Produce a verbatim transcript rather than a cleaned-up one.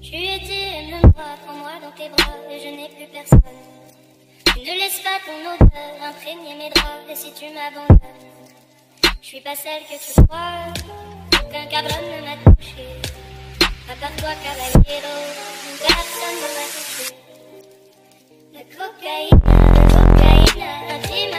Je lui ai dit, elle me voit, prends-moi dans tes bras et je n'ai plus personne. Tu ne laisses pas ton odeur imprégner mes draps et si tu m'abandonnes, je suis pas celle que tu crois. Aucun cabron ne m'a touché, à part toi, caballero.